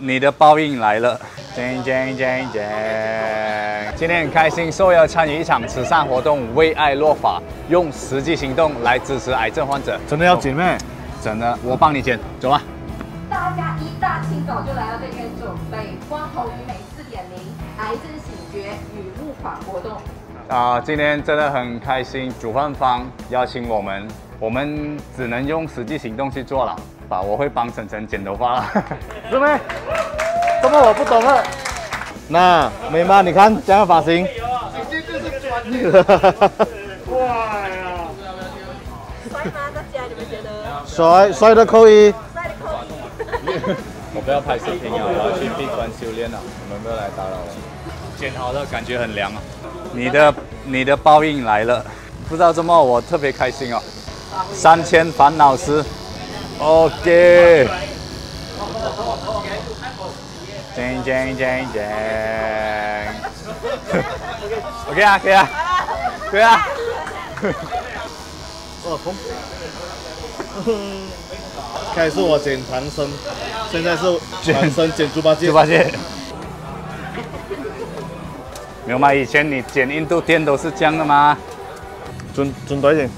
你的报应来了！今天很开心，受邀参与一场慈善活动，为爱落法，用实际行动来支持癌症患者。真的要剪咩？真的，我帮你剪，走吧。大家一大清早就来到这边准备光头鱼美4.0癌症醒觉与入法活动。今天真的很开心，主办方邀请我们，我们只能用实际行动去做了。 我会帮晨晨剪头发了，是没？怎么我不懂了？那美妈，你看这样的发型，这就是专业。哇呀！帅吗？大家你们觉得？帅的扣一。帅的扣一。我不要拍视频了，我要去闭关修炼了，你们不要来打扰我。剪好了，感觉很凉啊。你的报应来了，不知道怎么我特别开心哦。3000烦恼丝。 OK， OK 啊，可以啊，对啊。我老公，开始我剪唐僧，现在是唐僧剪猪八戒。猪八戒。明白，以前你剪印度电都是这样的吗？准多一点。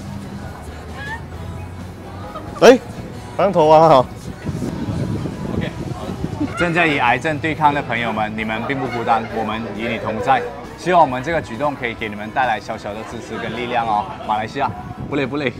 哎。 当头啊！好 ，OK。正在与癌症对抗的朋友们，你们并不孤单，我们与你同在。希望我们这个举动可以给你们带来小小的支持跟力量哦。马来西亚，不累不累。